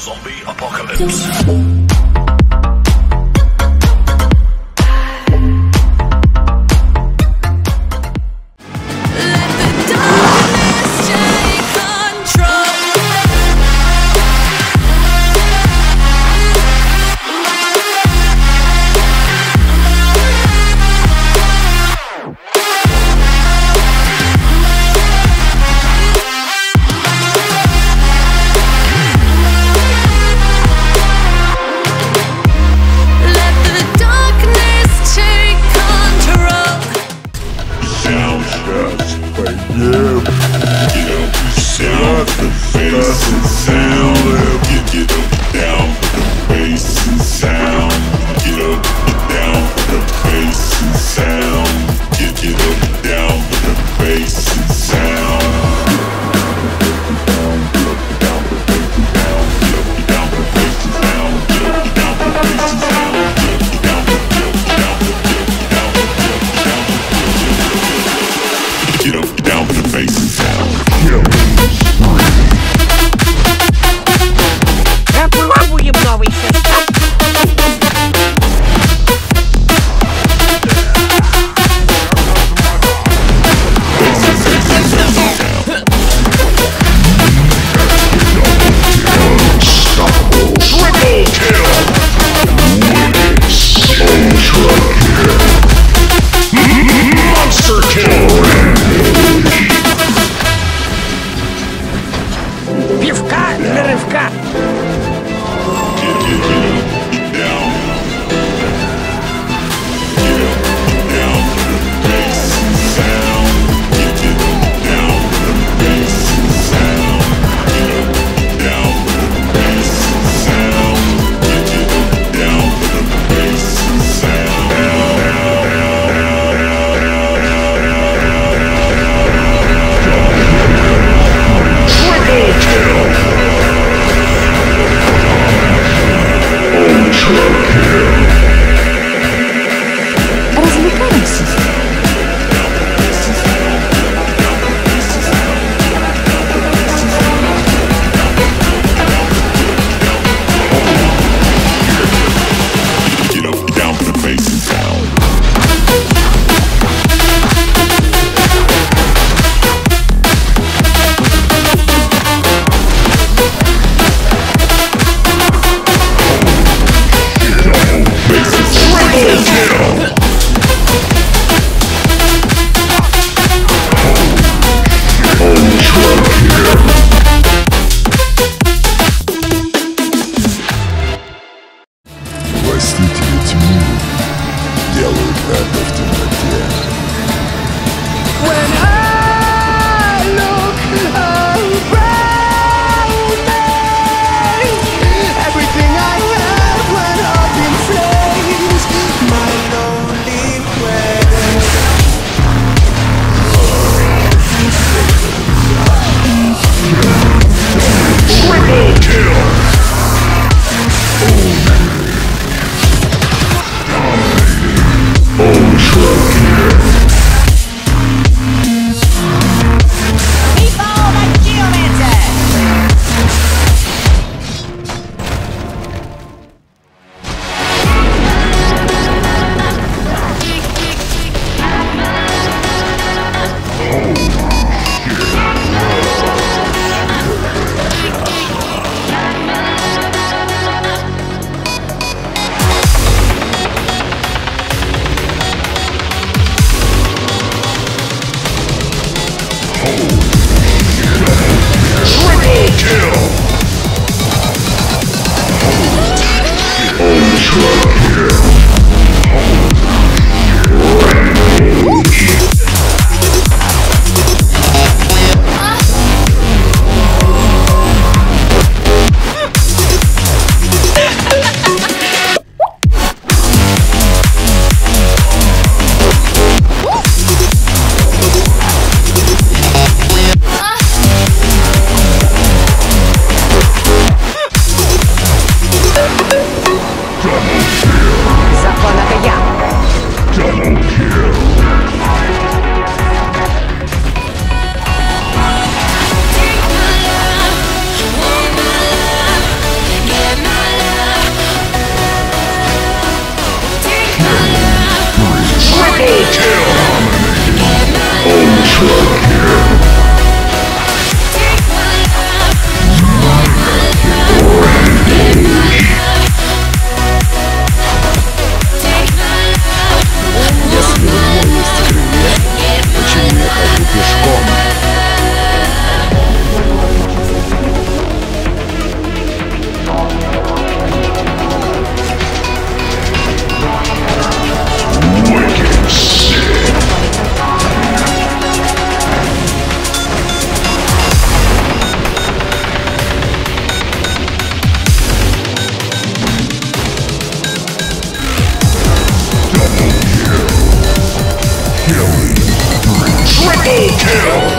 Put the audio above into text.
Zombie apocalypse. Kill!